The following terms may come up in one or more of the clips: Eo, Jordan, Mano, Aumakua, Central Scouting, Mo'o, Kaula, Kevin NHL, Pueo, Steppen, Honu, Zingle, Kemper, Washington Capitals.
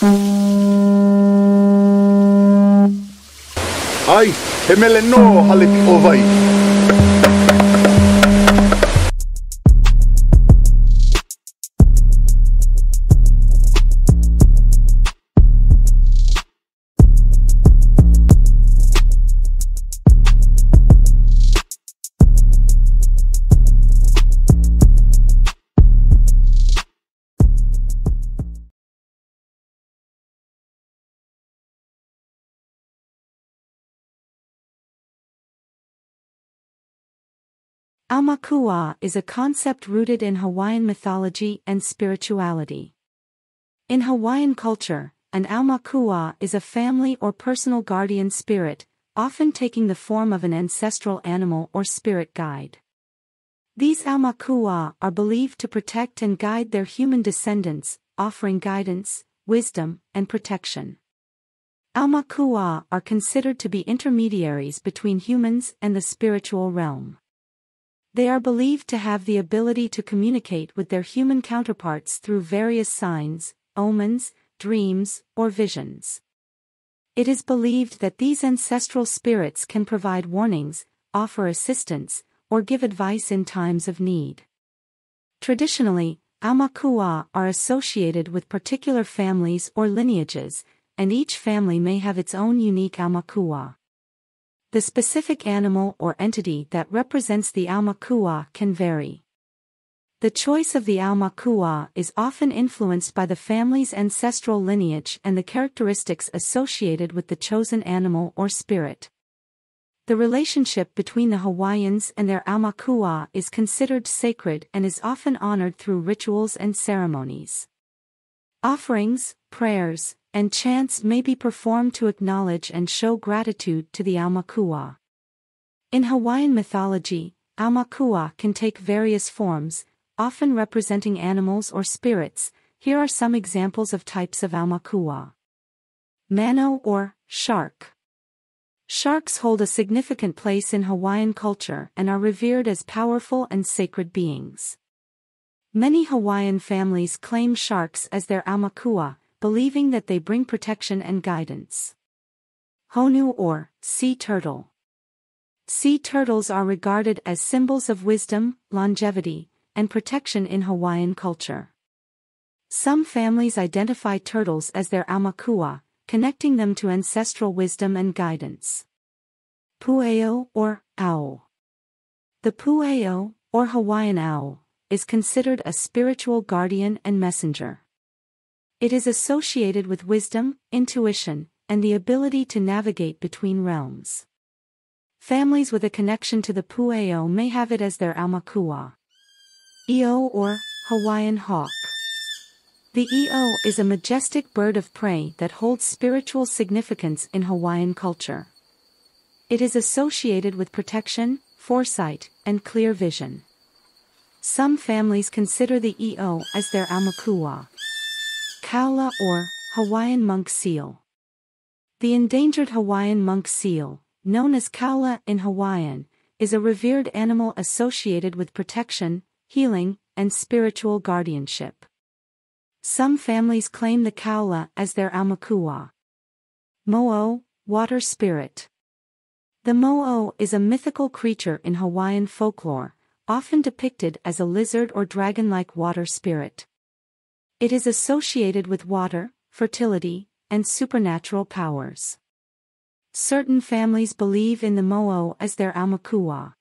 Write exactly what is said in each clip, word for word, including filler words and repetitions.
Ai, he mele no halepi o vai. Aumakua is a concept rooted in Hawaiian mythology and spirituality. In Hawaiian culture, an Aumakua is a family or personal guardian spirit, often taking the form of an ancestral animal or spirit guide. These Aumakua are believed to protect and guide their human descendants, offering guidance, wisdom, and protection. Aumakua are considered to be intermediaries between humans and the spiritual realm. They are believed to have the ability to communicate with their human counterparts through various signs, omens, dreams, or visions. It is believed that these ancestral spirits can provide warnings, offer assistance, or give advice in times of need. Traditionally, Aumakua are associated with particular families or lineages, and each family may have its own unique Aumakua. The specific animal or entity that represents the Aumakua can vary. The choice of the Aumakua is often influenced by the family's ancestral lineage and the characteristics associated with the chosen animal or spirit. The relationship between the Hawaiians and their Aumakua is considered sacred and is often honored through rituals and ceremonies. Offerings, prayers, and chants may be performed to acknowledge and show gratitude to the Aumakua. In Hawaiian mythology, Aumakua can take various forms, often representing animals or spirits. Here are some examples of types of Aumakua. Mano or shark. Sharks hold a significant place in Hawaiian culture and are revered as powerful and sacred beings. Many Hawaiian families claim sharks as their Aumakua, believing that they bring protection and guidance. Honu or sea turtle. Sea turtles are regarded as symbols of wisdom, longevity, and protection in Hawaiian culture. Some families identify turtles as their Aumakua, connecting them to ancestral wisdom and guidance. Pueo or Ao. The Pueo, or Hawaiian Ao, is considered a spiritual guardian and messenger. It is associated with wisdom, intuition, and the ability to navigate between realms. Families with a connection to the Pueo may have it as their Aumakua. Eo or Hawaiian hawk. The Eo is a majestic bird of prey that holds spiritual significance in Hawaiian culture. It is associated with protection, foresight, and clear vision. Some families consider the Eo as their Aumakua. Kaula or Hawaiian monk seal. The endangered Hawaiian monk seal, known as kaula in Hawaiian, is a revered animal associated with protection, healing, and spiritual guardianship. Some families claim the kaula as their Aumakua. Mo'o, water spirit. The Mo'o is a mythical creature in Hawaiian folklore, often depicted as a lizard or dragon-like water spirit. It is associated with water, fertility, and supernatural powers. Certain families believe in the Mo'o as their Aumakua.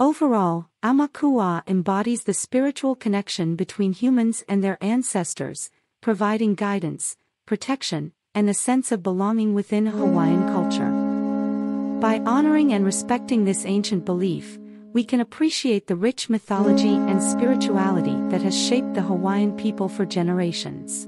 Overall, Aumakua embodies the spiritual connection between humans and their ancestors, providing guidance, protection, and a sense of belonging within Hawaiian culture. By honoring and respecting this ancient belief, we can appreciate the rich mythology and spirituality that has shaped the Hawaiian people for generations.